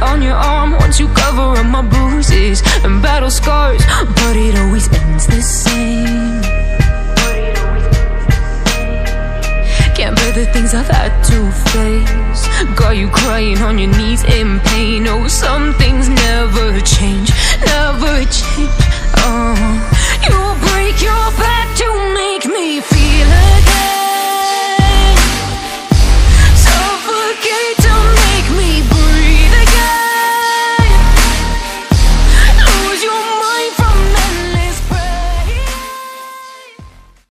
on your arm once you cover up my bruises and battle scars, but it always ends the same. Can't bear the things I've had to face, got you crying on your knees in pain. Oh, some things never change, never change.